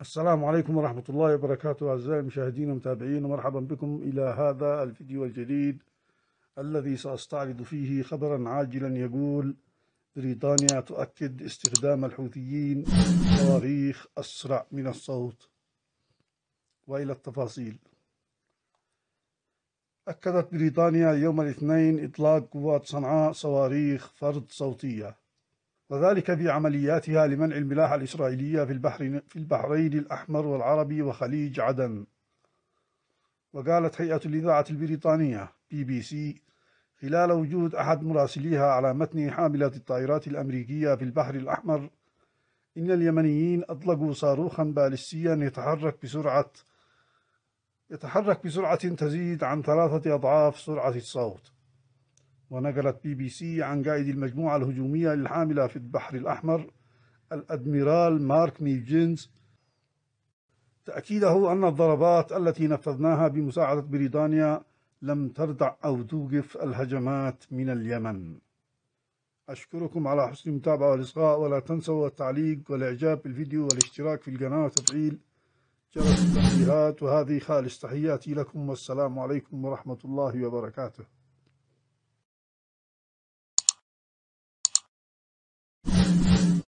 السلام عليكم ورحمة الله وبركاته أعزائي المشاهدين والمتابعين، ومرحبا بكم إلى هذا الفيديو الجديد الذي سأستعرض فيه خبرا عاجلا يقول: بريطانيا تؤكد استخدام الحوثيين صواريخ أسرع من الصوت. وإلى التفاصيل. أكدت بريطانيا يوم الاثنين إطلاق قوات صنعاء صواريخ فرد صوتية، وذلك في عملياتها لمنع الملاحة الإسرائيلية في البحرين الأحمر والعربي وخليج عدن. وقالت هيئة الإذاعة البريطانية BBC خلال وجود أحد مراسليها على متن حاملات الطائرات الأمريكية في البحر الأحمر إن اليمنيين أطلقوا صاروخا باليستيا يتحرك بسرعة تزيد عن 3 أضعاف سرعة الصوت. ونقلت BBC عن قائد المجموعة الهجومية الحاملة في البحر الأحمر الأدميرال مارك ميجنز تأكيده أن الضربات التي نفذناها بمساعدة بريطانيا لم تردع أو توقف الهجمات من اليمن. أشكركم على حسن المتابعة والإصغاء، ولا تنسوا التعليق والإعجاب بالفيديو والاشتراك في القناة وتفعيل جرس التنبيهات. وهذه خالص تحياتي لكم، والسلام عليكم ورحمة الله وبركاته.